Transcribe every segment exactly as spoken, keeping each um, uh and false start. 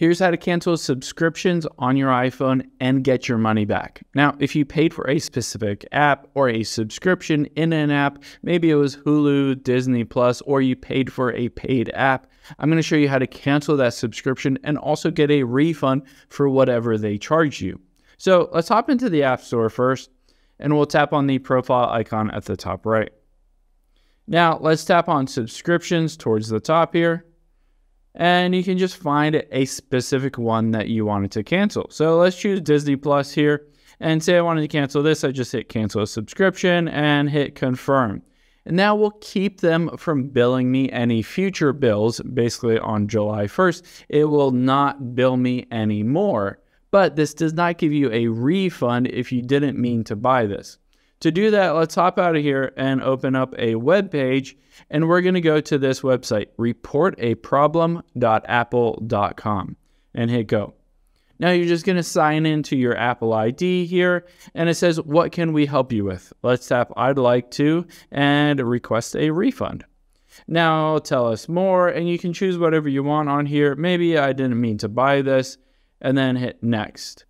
Here's how to cancel subscriptions on your iPhone and get your money back. Now, if you paid for a specific app or a subscription in an app, maybe it was Hulu, Disney Plus, or you paid for a paid app, I'm going to show you how to cancel that subscription and also get a refund for whatever they charge you. So let's hop into the App Store first, and we'll tap on the profile icon at the top right. Now let's tap on subscriptions towards the top here. And you can just find a specific one that you wanted to cancel. So let's choose Disney Plus here and say I wanted to cancel this. I just hit cancel a subscription and hit confirm. And that will keep them from billing me any future bills. Basically on July first, it will not bill me anymore. But this does not give you a refund if you didn't mean to buy this. To do that, let's hop out of here and open up a web page, and we're going to go to this website, report a problem dot apple dot com, and hit go. Now you're just going to sign into your Apple I D here, and it says, what can we help you with? Let's tap I'd like to and request a refund. Now tell us more, and you can choose whatever you want on here. Maybe I didn't mean to buy this, and then hit next.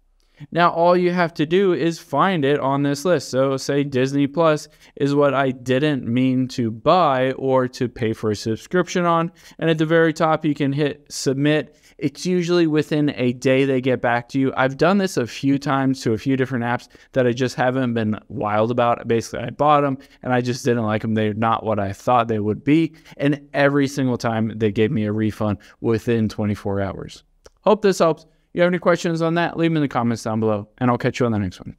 Now, all you have to do is find it on this list. So say Disney Plus is what I didn't mean to buy or to pay for a subscription on. And at the very top, you can hit submit. It's usually within a day they get back to you. I've done this a few times to a few different apps that I just haven't been wild about. Basically, I bought them and I just didn't like them. They're not what I thought they would be. And every single time they gave me a refund within twenty-four hours. Hope this helps. You have any questions on that, leave them in the comments down below, and I'll catch you on the next one.